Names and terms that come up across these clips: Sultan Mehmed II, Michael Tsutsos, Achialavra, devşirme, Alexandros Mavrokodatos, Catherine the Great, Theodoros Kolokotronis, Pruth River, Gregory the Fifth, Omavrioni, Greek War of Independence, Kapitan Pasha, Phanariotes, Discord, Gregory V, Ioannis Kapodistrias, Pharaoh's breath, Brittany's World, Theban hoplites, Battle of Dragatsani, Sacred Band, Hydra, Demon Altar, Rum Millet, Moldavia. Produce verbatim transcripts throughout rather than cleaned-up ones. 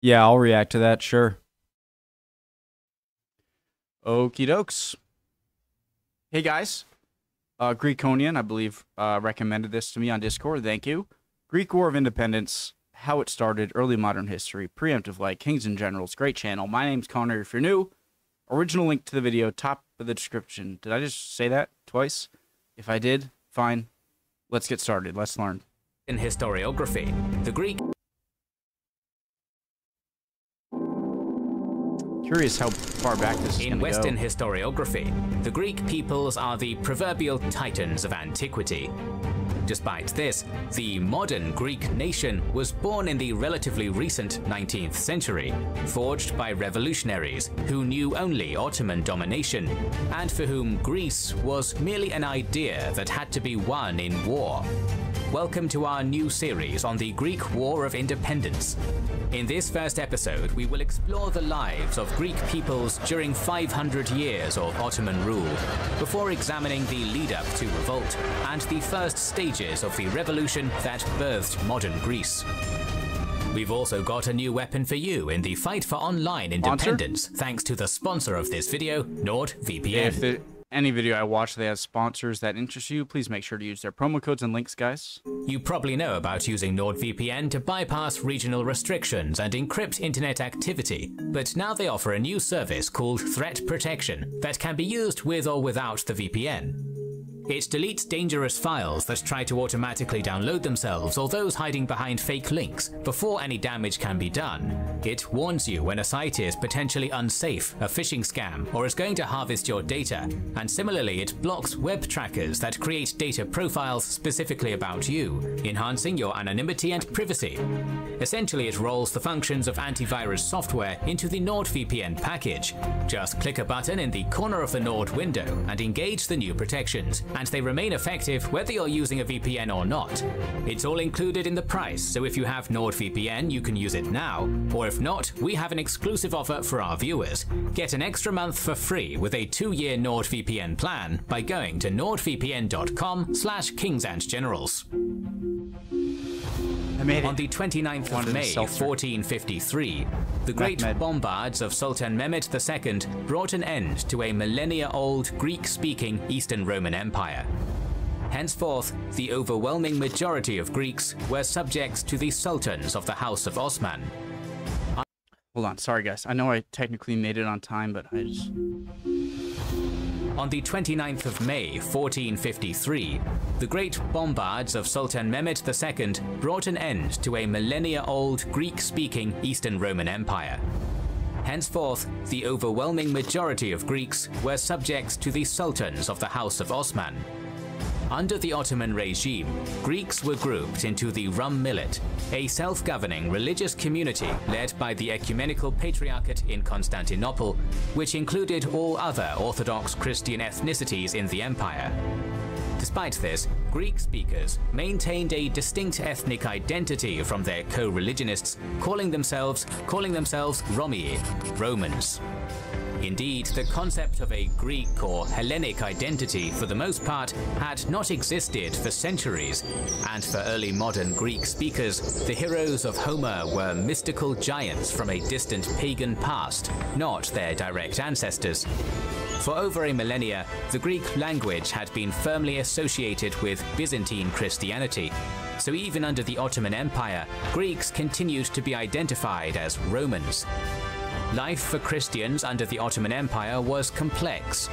Yeah, I'll react to that, sure. Okie dokes. Hey, guys. Uh, Greekonian, I believe, uh, recommended this to me on Discord. Thank you. Greek War of Independence, How It Started, Early Modern History, Preemptive Light, Kings and Generals, great channel. My name's Connor, if you're new. Original link to the video, top of the description. Did I just say that twice? If I did, fine. Let's get started. Let's learn. In historiography, the Greek... Curious how far back this is going to go. In Western historiography, the Greek peoples are the proverbial titans of antiquity. Despite this, the modern Greek nation was born in the relatively recent nineteenth century, forged by revolutionaries who knew only Ottoman domination, and for whom Greece was merely an idea that had to be won in war. Welcome to our new series on the Greek War of Independence. In this first episode, we will explore the lives of Greek peoples during five hundred years of Ottoman rule, before examining the lead-up to revolt and the first stages of the revolution that birthed modern Greece. We've also got a new weapon for you in the fight for online independence, sponsor? Thanks to the sponsor of this video, NordVPN. If it Any video I watch that has sponsors that interest you, please make sure to use their promo codes and links, guys. You probably know about using NordVPN to bypass regional restrictions and encrypt internet activity, but now they offer a new service called Threat Protection that can be used with or without the V P N. It deletes dangerous files that try to automatically download themselves or those hiding behind fake links before any damage can be done. It warns you when a site is potentially unsafe, a phishing scam, or is going to harvest your data, and similarly it blocks web trackers that create data profiles specifically about you, enhancing your anonymity and privacy. Essentially it rolls the functions of antivirus software into the NordVPN package. Just click a button in the corner of the Nord window and engage the new protections, and they remain effective whether you're using a V P N or not. It's all included in the price, so if you have NordVPN you can use it now, or if not, we have an exclusive offer for our viewers. Get an extra month for free with a two-year NordVPN plan by going to nordvpn dot com slash kings and generals. On the twenty-ninth of May fourteen fifty-three, the great bombards of Sultan Mehmed the Second brought an end to a millennia-old Greek-speaking Eastern Roman Empire. Henceforth, the overwhelming majority of Greeks were subjects to the sultans of the House of Osman. Hold on, sorry guys, I know I technically made it on time, but I just... On the twenty-ninth of May fourteen fifty-three, the great bombards of Sultan Mehmed the Second brought an end to a millennia-old Greek-speaking Eastern Roman Empire. Henceforth, the overwhelming majority of Greeks were subjects to the sultans of the House of Osman. Under the Ottoman regime, Greeks were grouped into the Rum Millet, a self-governing religious community led by the Ecumenical Patriarchate in Constantinople, which included all other Orthodox Christian ethnicities in the empire. Despite this, Greek speakers maintained a distinct ethnic identity from their co-religionists, calling themselves calling themselves Romii, Romans. Indeed, the concept of a Greek or Hellenic identity, for the most part, had not existed for centuries, and for early modern Greek speakers, the heroes of Homer were mystical giants from a distant pagan past, not their direct ancestors. For over a millennia, the Greek language had been firmly associated with Byzantine Christianity. So even under the Ottoman Empire, Greeks continued to be identified as Romans. Life for Christians under the Ottoman Empire was complex.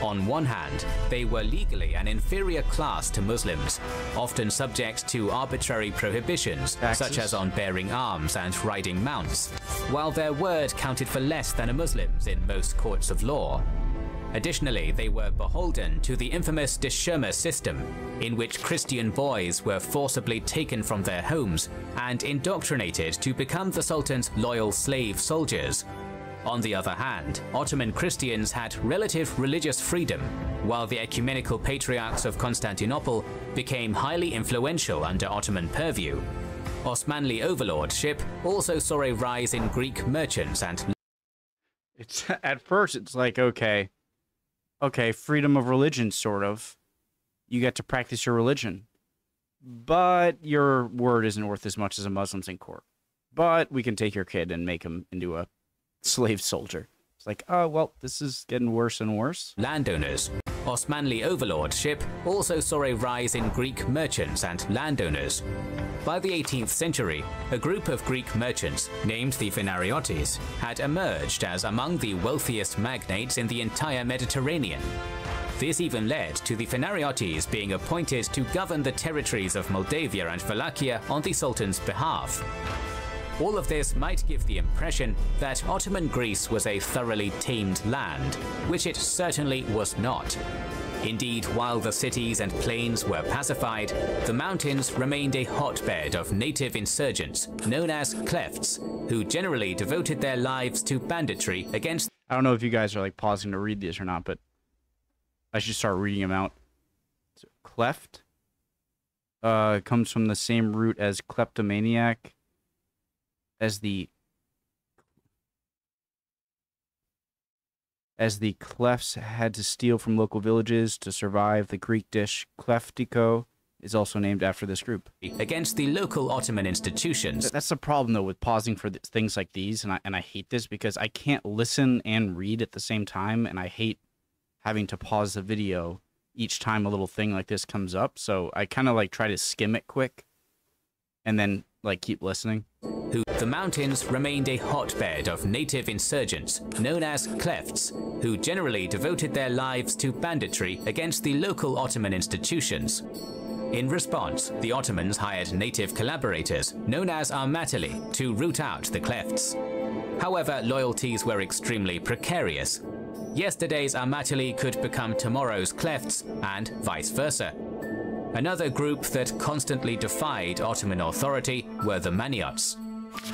On one hand, they were legally an inferior class to Muslims, often subject to arbitrary prohibitions, taxes, such as on bearing arms and riding mounts, while their word counted for less than a Muslim's in most courts of law. Additionally, they were beholden to the infamous devşirme system, in which Christian boys were forcibly taken from their homes and indoctrinated to become the Sultan's loyal slave soldiers. On the other hand, Ottoman Christians had relative religious freedom, while the Ecumenical Patriarchs of Constantinople became highly influential under Ottoman purview. Osmanli overlordship also saw a rise in Greek merchants and... It's, at first it's like, okay... Okay, freedom of religion, sort of. You get to practice your religion. But your word isn't worth as much as a Muslim's in court. but we can take your kid and make him into a slave soldier. It's like, oh, well, this is getting worse and worse. Landowners. Osmanli overlordship also saw a rise in Greek merchants and landowners. By the eighteenth century, a group of Greek merchants, named the Phanariotes, had emerged as among the wealthiest magnates in the entire Mediterranean. This even led to the Phanariotes being appointed to govern the territories of Moldavia and Wallachia on the Sultan's behalf. All of this might give the impression that Ottoman Greece was a thoroughly tamed land, which it certainly was not. Indeed, while the cities and plains were pacified, the mountains remained a hotbed of native insurgents known as klefts, who generally devoted their lives to banditry against... I don't know if you guys are like pausing to read this or not, but I should start reading them out. So, cleft uh, comes from the same root as kleptomaniac. As the as the klefts had to steal from local villages to survive, the Greek dish kleftiko is also named after this group. Against the local Ottoman institutions. That's the problem though with pausing for th things like these, and I and I hate this because I can't listen and read at the same time, and I hate having to pause the video each time a little thing like this comes up. So I kind of like try to skim it quick, and then like keep listening. The mountains remained a hotbed of native insurgents, known as klefts, who generally devoted their lives to banditry against the local Ottoman institutions. In response, the Ottomans hired native collaborators, known as armatili, to root out the klefts. However, loyalties were extremely precarious. Yesterday's armatili could become tomorrow's klefts, and vice versa. Another group that constantly defied Ottoman authority were the Maniots.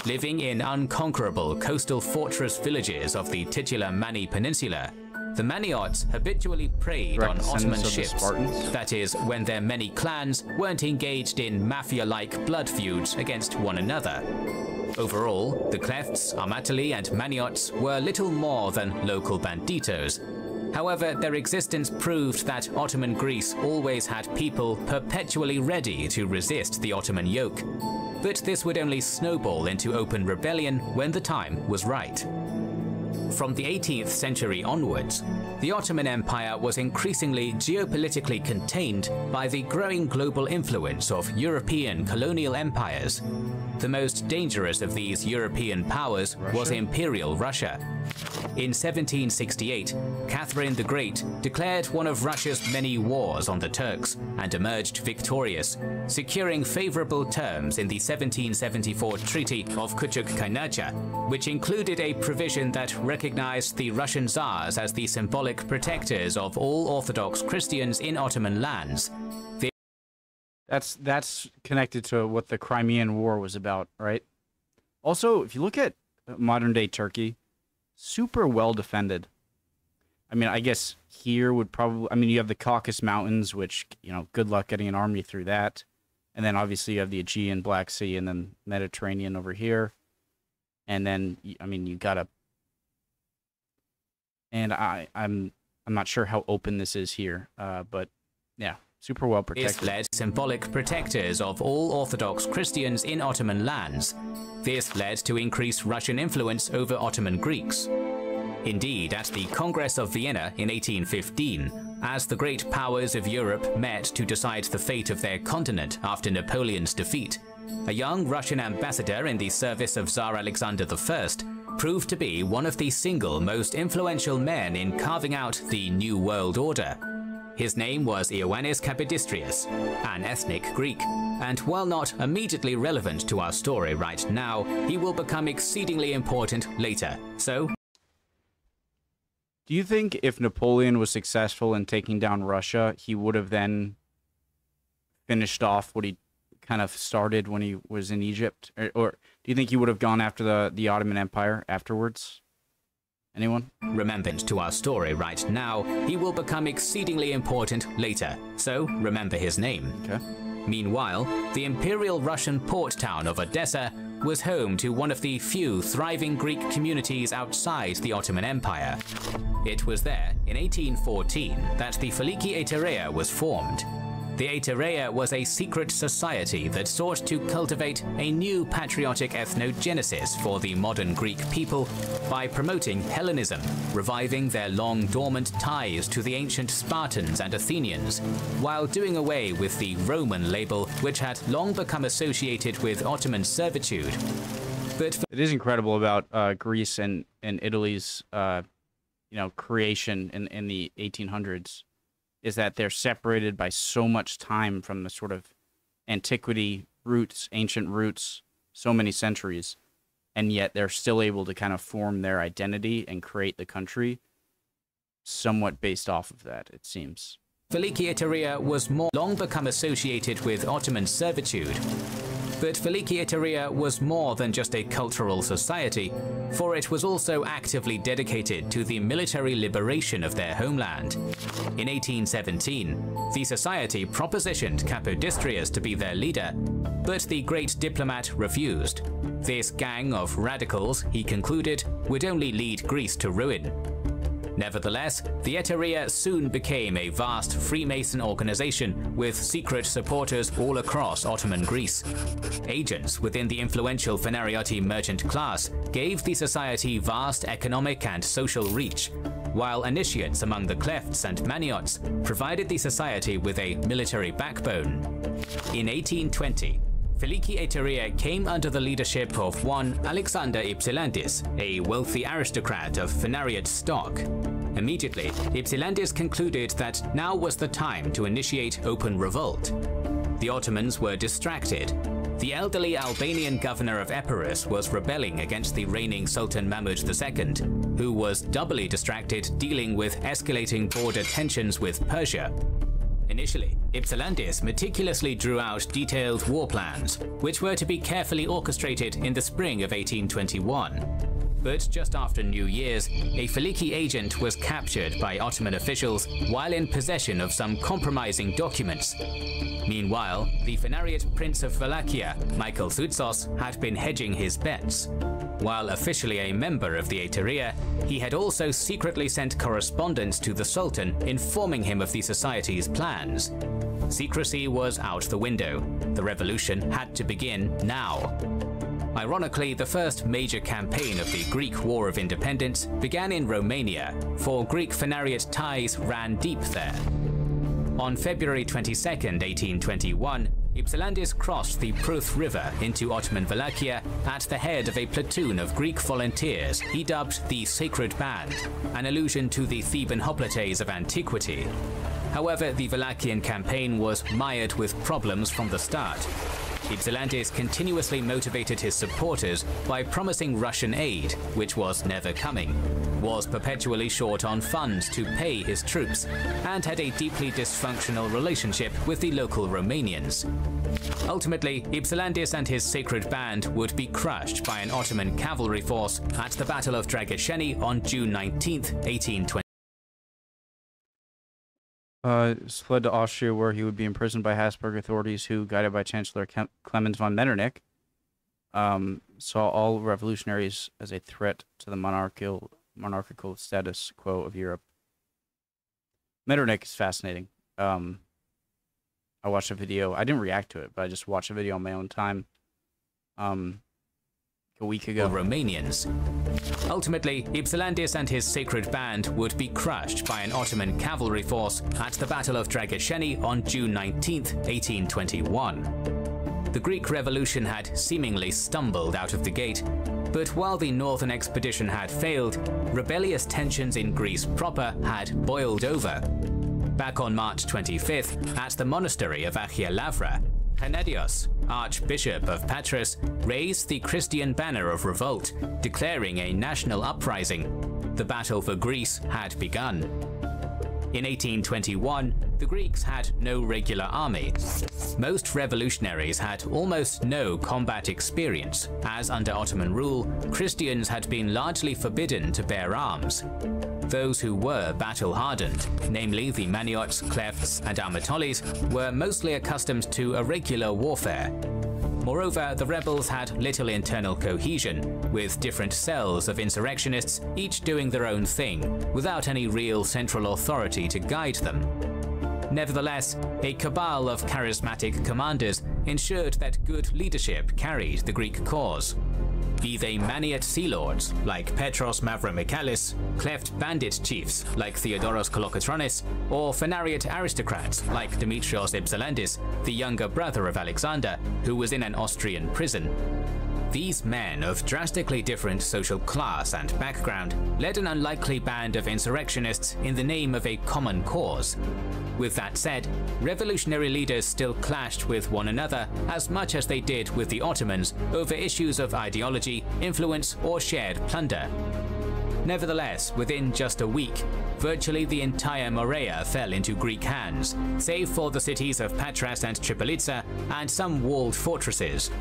Living in unconquerable coastal fortress villages of the titular Mani Peninsula, the Maniots habitually preyed on Ottoman ships, that is, when their many clans weren't engaged in mafia-like blood feuds against one another. Overall, the klefts, armatili, and Maniots were little more than local banditos. However, their existence proved that Ottoman Greece always had people perpetually ready to resist the Ottoman yoke. But this would only snowball into open rebellion when the time was right. From the eighteenth century onwards, the Ottoman Empire was increasingly geopolitically contained by the growing global influence of European colonial empires. The most dangerous of these European powers was Imperial Russia. In seventeen sixty-eight, Catherine the Great declared one of Russia's many wars on the Turks and emerged victorious, securing favorable terms in the seventeen seventy-four Treaty of Küçük Kaynarca, which included a provision that recognized the Russian Tsars as the symbolic protectors of all Orthodox Christians in Ottoman lands. The That's that's connected to what the Crimean War was about, right? Also, if you look at modern-day Turkey, super well defended. I mean, I guess here would probably... I mean, you have the Caucasus Mountains, which, you know, good luck getting an army through that. And then, obviously, you have the Aegean, Black Sea, and then Mediterranean over here. And then, I mean, you got a... And I, I'm, I'm not sure how open this is here, uh, but, yeah. Super well protected. This led symbolic protectors of all Orthodox Christians in Ottoman lands. This led to increased Russian influence over Ottoman Greeks. Indeed, at the Congress of Vienna in eighteen fifteen, as the great powers of Europe met to decide the fate of their continent after Napoleon's defeat, a young Russian ambassador in the service of Tsar Alexander the First proved to be one of the single most influential men in carving out the New World Order. His name was Ioannis Kapodistrias, an ethnic Greek, and while not immediately relevant to our story right now, he will become exceedingly important later. So, do you think if Napoleon was successful in taking down Russia, he would have then finished off what he kind of started when he was in Egypt? Or, or do you think he would have gone after the, the Ottoman Empire afterwards? Anyone? Remembrance to our story right now, he will become exceedingly important later, so remember his name. Okay. Meanwhile, the imperial Russian port town of Odessa was home to one of the few thriving Greek communities outside the Ottoman Empire. It was there, in eighteen fourteen, that the Filiki Etaireia was formed. The Etaireia was a secret society that sought to cultivate a new patriotic ethnogenesis for the modern Greek people by promoting Hellenism, reviving their long-dormant ties to the ancient Spartans and Athenians, while doing away with the Roman label which had long become associated with Ottoman servitude. But it is incredible about uh, Greece and, and Italy's uh, you know, creation in, in the eighteen hundreds. Is that they're separated by so much time from the sort of antiquity roots, ancient roots, so many centuries, and yet they're still able to kind of form their identity and create the country somewhat based off of that, it seems. Filiki Etaireia was more long become associated with Ottoman servitude. But Filiki Etaireia was more than just a cultural society, for it was also actively dedicated to the military liberation of their homeland. In eighteen seventeen, the society propositioned Kapodistrias to be their leader, but the great diplomat refused. This gang of radicals, he concluded, would only lead Greece to ruin. Nevertheless, the Etaireia soon became a vast Freemason organization with secret supporters all across Ottoman Greece. Agents within the influential Phanarioti merchant class gave the society vast economic and social reach, while initiates among the klefts and maniots provided the society with a military backbone. In eighteen twenty, Filiki Etaireia came under the leadership of one Alexander Ypsilantis, a wealthy aristocrat of Phanariot stock. Immediately, Ypsilantis concluded that now was the time to initiate open revolt. The Ottomans were distracted. The elderly Albanian governor of Epirus was rebelling against the reigning Sultan Mehmed the Second, who was doubly distracted dealing with escalating border tensions with Persia. Initially, Ypsilantis meticulously drew out detailed war plans, which were to be carefully orchestrated in the spring of eighteen twenty-one. But just after New Year's, a Filiki agent was captured by Ottoman officials while in possession of some compromising documents. Meanwhile, the Phanariot Prince of Wallachia, Michael Tsutsos, had been hedging his bets. While officially a member of the Etaireia, he had also secretly sent correspondence to the Sultan informing him of the society's plans. Secrecy was out the window. The revolution had to begin now. Ironically, the first major campaign of the Greek War of Independence began in Romania, for Greek Phanariot ties ran deep there. On February twenty-second, eighteen twenty-one, Ypsilantis crossed the Pruth River into Ottoman Wallachia at the head of a platoon of Greek volunteers he dubbed the Sacred Band, an allusion to the Theban hoplites of antiquity. However, the Wallachian campaign was mired with problems from the start. Ypsilantis continuously motivated his supporters by promising Russian aid, which was never coming, was perpetually short on funds to pay his troops, and had a deeply dysfunctional relationship with the local Romanians. Ultimately, Ypsilantis and his Sacred Band would be crushed by an Ottoman cavalry force at the Battle of Dragatsani on June nineteenth, eighteen twenty. Uh, fled to Austria, where he would be imprisoned by Habsburg authorities who, guided by Chancellor Kem Clemens von Metternich, um, saw all revolutionaries as a threat to the monarchical monarchical status quo of Europe. Metternich is fascinating. Um, I watched a video. I didn't react to it, but I just watched a video on my own time. Um, a week ago. Romanians. Ultimately, Ypsilantis and his Sacred Band would be crushed by an Ottoman cavalry force at the Battle of Dragatsani on June nineteenth, eighteen twenty-one. The Greek Revolution had seemingly stumbled out of the gate, but while the northern expedition had failed, rebellious tensions in Greece proper had boiled over. Back on March twenty-fifth, at the monastery of Achialavra, Hennedios, Archbishop of Patras, raised the Christian banner of revolt, declaring a national uprising. The battle for Greece had begun. In eighteen twenty-one, the Greeks had no regular army. Most revolutionaries had almost no combat experience, as under Ottoman rule, Christians had been largely forbidden to bear arms. Those who were battle-hardened, namely the Maniots, Klefts, and armatilis, were mostly accustomed to irregular warfare. Moreover, the rebels had little internal cohesion, with different cells of insurrectionists each doing their own thing, without any real central authority to guide them. Nevertheless, a cabal of charismatic commanders ensured that good leadership carried the Greek cause. Be they Maniot sea lords like Petros Mavromichalis, cleft bandit chiefs like Theodoros Kolokotronis, or Phanariot aristocrats like Demetrios Ypsilantis, the younger brother of Alexander, who was in an Austrian prison. These men of drastically different social class and background led an unlikely band of insurrectionists in the name of a common cause. With that said, revolutionary leaders still clashed with one another as much as they did with the Ottomans over issues of ideology, influence, or shared plunder. Nevertheless, within just a week, virtually the entire Morea fell into Greek hands, save for the cities of Patras and Tripolitsa and some walled fortresses.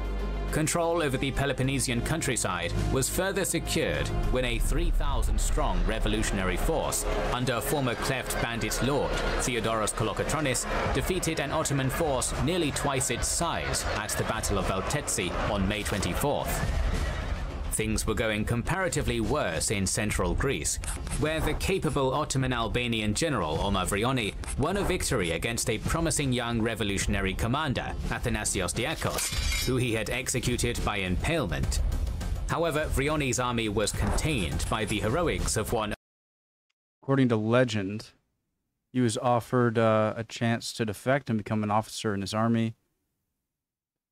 Control over the Peloponnesian countryside was further secured when a three thousand strong revolutionary force, under former cleft bandit lord Theodoros Kolokotronis, defeated an Ottoman force nearly twice its size at the Battle of Veltetsi on May twenty-fourth. Things were going comparatively worse in central Greece, where the capable Ottoman-Albanian general Omavrioni won a victory against a promising young revolutionary commander, Athanasios Diakos, who he had executed by impalement. However, Vrioni's army was contained by the heroics of one. According to legend, he was offered uh, a chance to defect and become an officer in his army,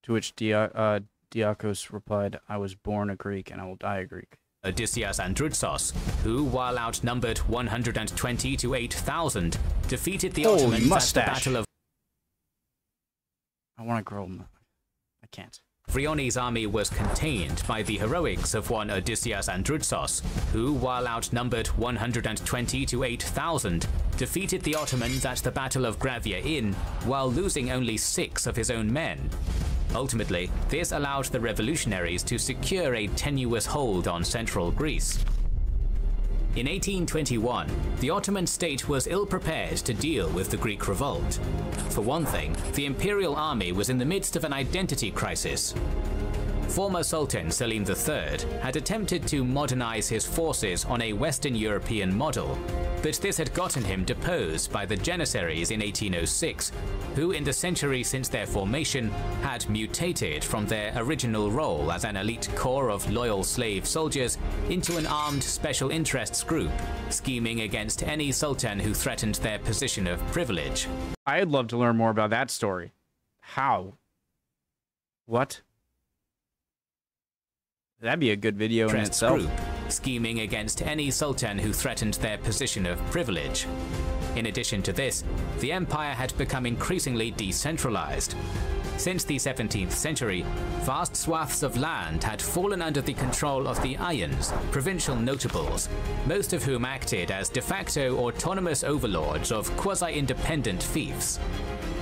to which Diakos uh, Diakos replied, "I was born a Greek and I will die a Greek." Odysseus Androutsos, who, while outnumbered one hundred twenty to eight thousand, defeated the Holy Ottomans mustache. at the Battle of... I want to grow... I can't. Vrioni's army was contained by the heroics of one Odysseus Androutsos, who, while outnumbered one hundred twenty to eight thousand, defeated the Ottomans at the Battle of Gravia Inn, while losing only six of his own men. Ultimately, this allowed the revolutionaries to secure a tenuous hold on central Greece. In eighteen twenty-one, the Ottoman state was ill-prepared to deal with the Greek revolt. For one thing, the imperial army was in the midst of an identity crisis. Former Sultan Selim the Third had attempted to modernize his forces on a Western European model, but this had gotten him deposed by the Janissaries in eighteen oh six, who in the century since their formation had mutated from their original role as an elite corps of loyal slave soldiers into an armed special interests group, scheming against any sultan who threatened their position of privilege. I'd love to learn more about that story. How? What? That'd be a good video in itself. Group, scheming against any sultan who threatened their position of privilege. In addition to this, the empire had become increasingly decentralized. Since the seventeenth century, vast swaths of land had fallen under the control of the Ayans, provincial notables, most of whom acted as de facto autonomous overlords of quasi-independent fiefs.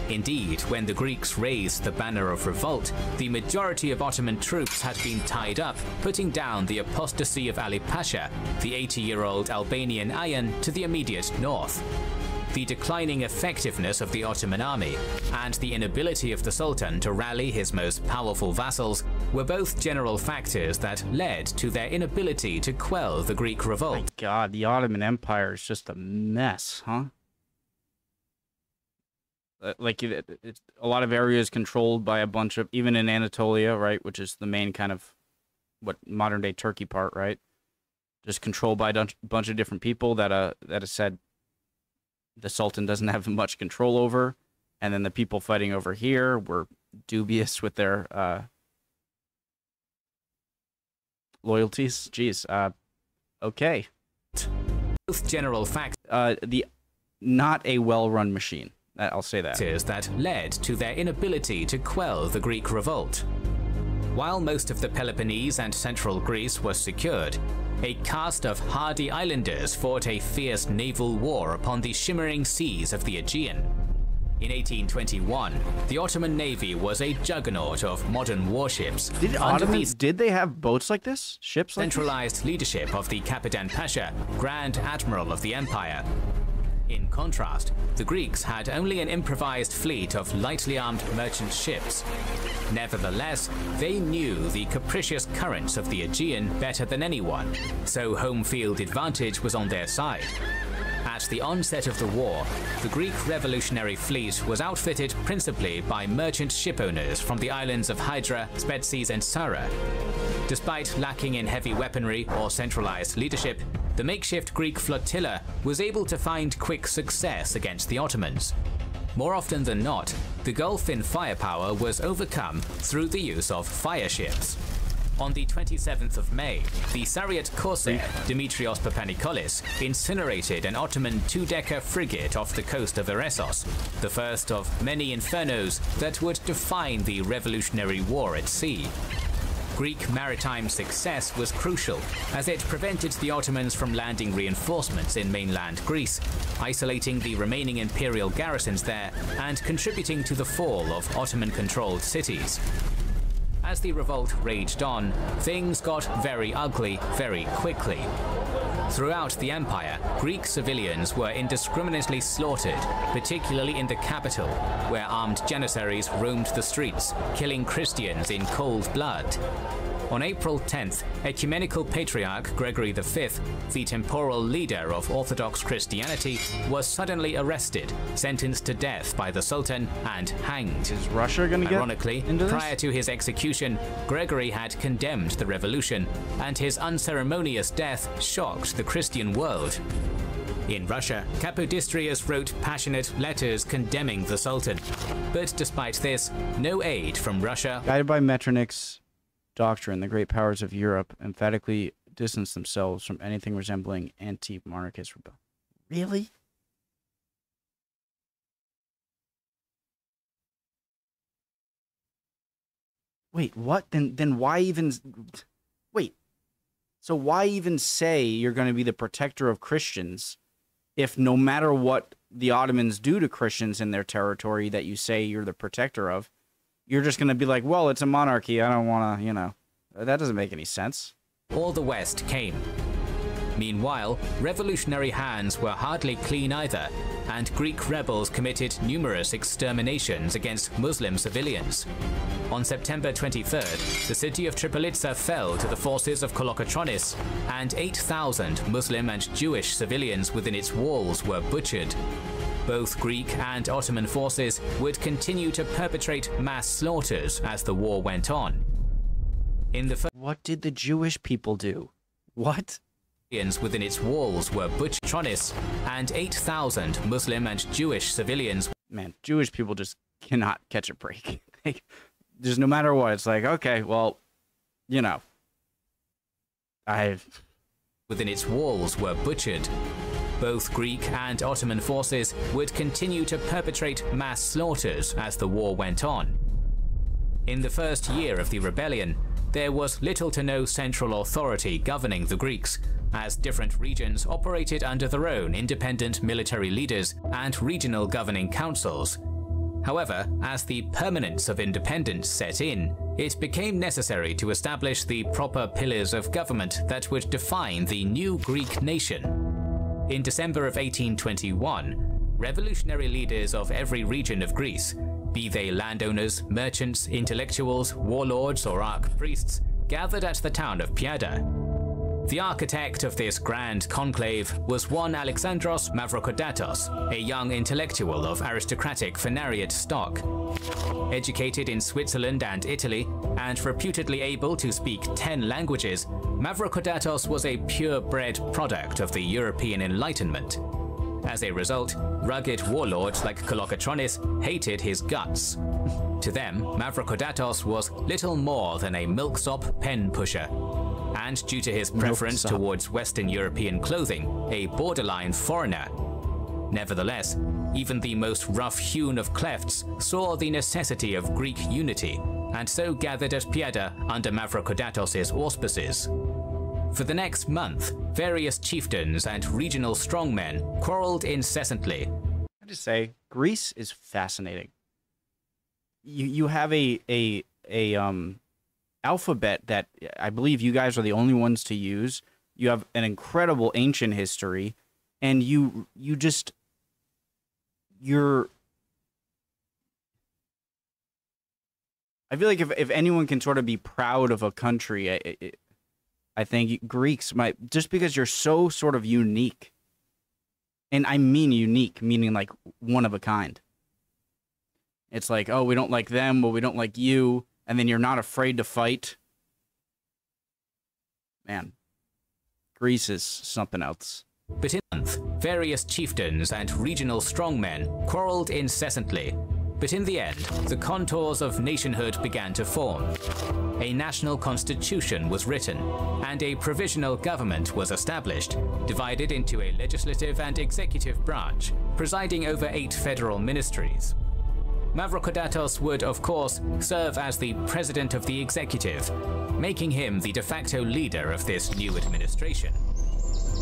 Indeed, when the Greeks raised the banner of revolt, the majority of Ottoman troops had been tied up, putting down the apostasy of Ali Pasha, the eighty-year-old Albanian Ayan to the immediate north. The declining effectiveness of the Ottoman army and the inability of the Sultan to rally his most powerful vassals were both general factors that led to their inability to quell the Greek revolt. My God, the Ottoman Empire is just a mess, huh? Like, it's a lot of areas controlled by a bunch of, even in Anatolia, right, which is the main kind of what modern day Turkey part, right, just controlled by a bunch of different people that uh that is said the Sultan doesn't have much control over, and then the people fighting over here were dubious with their uh loyalties. Jeez, uh, okay. Both general facts. Uh, the not a well-run machine. I'll say that. That led to their inability to quell the Greek revolt. While most of the Peloponnese and central Greece was secured, a cast of hardy islanders fought a fierce naval war upon the shimmering seas of the Aegean. In eighteen twenty-one, the Ottoman navy was a juggernaut of modern warships. Did Ottomans, did they have boats like this? Ships like this? Centralized leadership of the Kapitan Pasha, Grand Admiral of the Empire. In contrast, the Greeks had only an improvised fleet of lightly armed merchant ships. Nevertheless, they knew the capricious currents of the Aegean better than anyone, so home field advantage was on their side. At the onset of the war, the Greek revolutionary fleet was outfitted principally by merchant shipowners from the islands of Hydra, Spetses and Sara. Despite lacking in heavy weaponry or centralized leadership, the makeshift Greek flotilla was able to find quick success against the Ottomans. More often than not, the gulf in firepower was overcome through the use of fireships. On the twenty-seventh of May, the Sariot corsair Dimitrios Papanikolis incinerated an Ottoman two-decker frigate off the coast of Eresos, the first of many infernos that would define the Revolutionary War at sea. Greek maritime success was crucial, as it prevented the Ottomans from landing reinforcements in mainland Greece, isolating the remaining imperial garrisons there, and contributing to the fall of Ottoman-controlled cities. As the revolt raged on, things got very ugly very quickly. Throughout the empire, Greek civilians were indiscriminately slaughtered, particularly in the capital, where armed Janissaries roamed the streets, killing Christians in cold blood. On April tenth, Ecumenical Patriarch Gregory the Fifth, the temporal leader of Orthodox Christianity, was suddenly arrested, sentenced to death by the Sultan, and hanged. Is Russia gonna get Ironically, into this? Prior to his execution, Gregory had condemned the revolution, and his unceremonious death shocked the Christian world. In Russia, Kapodistrias wrote passionate letters condemning the Sultan, but despite this, no aid from Russia. Guided by Metternich's doctrine, the great powers of Europe emphatically distanced themselves from anything resembling anti-monarchist rebellion. Really? Wait, what? Then, then why even? Wait. So why even say you're going to be the protector of Christians if no matter what the Ottomans do to Christians in their territory that you say you're the protector of, you're just going to be like, well, it's a monarchy, I don't want to, you know. That doesn't make any sense. All the West came. Meanwhile, revolutionary hands were hardly clean either, and Greek rebels committed numerous exterminations against Muslim civilians. On September twenty-third, the city of Tripolitsa fell to the forces of Kolokotronis, and eight thousand Muslim and Jewish civilians within its walls were butchered. Both Greek and Ottoman forces would continue to perpetrate mass slaughters as the war went on. In the first, what did the Jewish people do? What? Within its walls were butchered, and eight thousand Muslim and Jewish civilians. Man, Jewish people just cannot catch a break. Just no matter what, it's like, okay, well, you know, I've... Within its walls were butchered. Both Greek and Ottoman forces would continue to perpetrate mass slaughters as the war went on. In the first year of the rebellion, there was little to no central authority governing the Greeks, as different regions operated under their own independent military leaders and regional governing councils. However, as the permanence of independence set in, it became necessary to establish the proper pillars of government that would define the new Greek nation. In December of eighteen twenty-one, revolutionary leaders of every region of Greece, be they landowners, merchants, intellectuals, warlords, or archpriests, gathered at the town of Piada. The architect of this grand conclave was one Alexandros Mavrokodatos, a young intellectual of aristocratic Phanariot stock. Educated in Switzerland and Italy, and reputedly able to speak ten languages, Mavrokodatos was a purebred product of the European Enlightenment. As a result, rugged warlords like Kolokotronis hated his guts. To them, Mavrokodatos was little more than a milksop pen pusher, and due to his preference milksop. towards Western European clothing, a borderline foreigner. Nevertheless, even the most rough-hewn of klefts saw the necessity of Greek unity, and so gathered at Piada under Mavrokodatos' auspices. For the next month, various chieftains and regional strongmen quarreled incessantly. I just say, Greece is fascinating. You you have a a a um alphabet that I believe you guys are the only ones to use. You have an incredible ancient history, and you you just you're. I feel like if, if anyone can sort of be proud of a country, I, I, I think Greeks might, just because you're so sort of unique. And I mean unique, meaning like one of a kind. It's like, oh, we don't like them, but we don't like you. And then you're not afraid to fight. Man, Greece is something else. But in month, various chieftains and regional strongmen quarreled incessantly. But in the end, the contours of nationhood began to form. A national constitution was written, and a provisional government was established, divided into a legislative and executive branch, presiding over eight federal ministries. Mavrokodatos would, of course, serve as the president of the executive, making him the de facto leader of this new administration.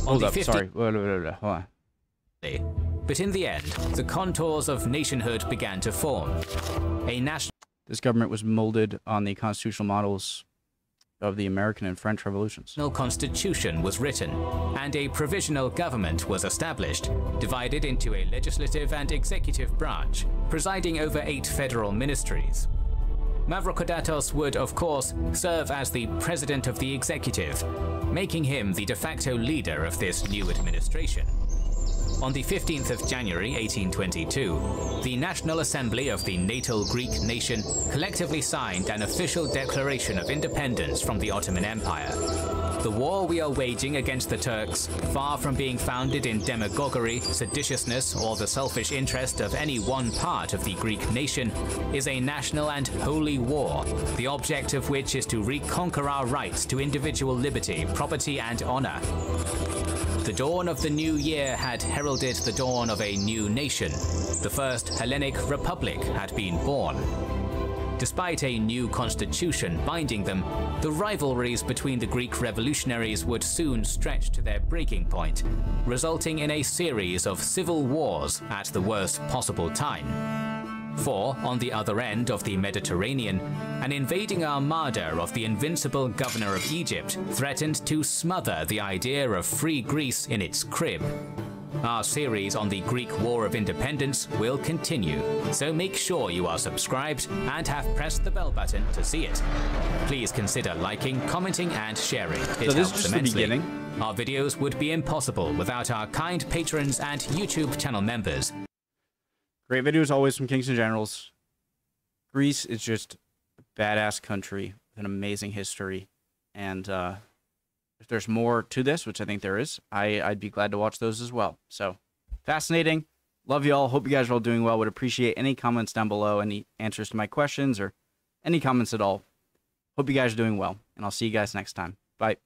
Hold up, sorry. Wait, wait, wait, wait. Hold on. But in the end, the contours of nationhood began to form. A national. This government was molded on the constitutional models of the American and French revolutions. A constitution was written, and a provisional government was established, divided into a legislative and executive branch, presiding over eight federal ministries. Mavrokodatos would, of course, serve as the president of the executive, making him the de facto leader of this new administration. On the fifteenth of January eighteen twenty-two, the National Assembly of the natal Greek nation collectively signed an official declaration of independence from the Ottoman Empire. The war we are waging against the Turks, far from being founded in demagoguery, seditiousness, or the selfish interest of any one part of the Greek nation, is a national and holy war, the object of which is to reconquer our rights to individual liberty, property, and honor. The dawn of the new year had heralded the dawn of a new nation. The first Hellenic Republic had been born. Despite a new constitution binding them, the rivalries between the Greek revolutionaries would soon stretch to their breaking point, resulting in a series of civil wars at the worst possible time. For, on the other end of the Mediterranean, an invading armada of the invincible governor of Egypt threatened to smother the idea of free Greece in its crib. Our series on the Greek War of Independence will continue, so make sure you are subscribed and have pressed the bell button to see it. Please consider liking, commenting, and sharing. It so this helps is just immensely. The beginning. Our videos would be impossible without our kind patrons and YouTube channel members. Great videos always from Kings and Generals. Greece is just badass country with an amazing history, and uh if there's more to this, which I think there is, I I'd be glad to watch those as well. So fascinating. Love you all. Hope you guys are all doing well. Would appreciate any comments down below, any answers to my questions or any comments at all. Hope you guys are doing well, and I'll see you guys next time. Bye.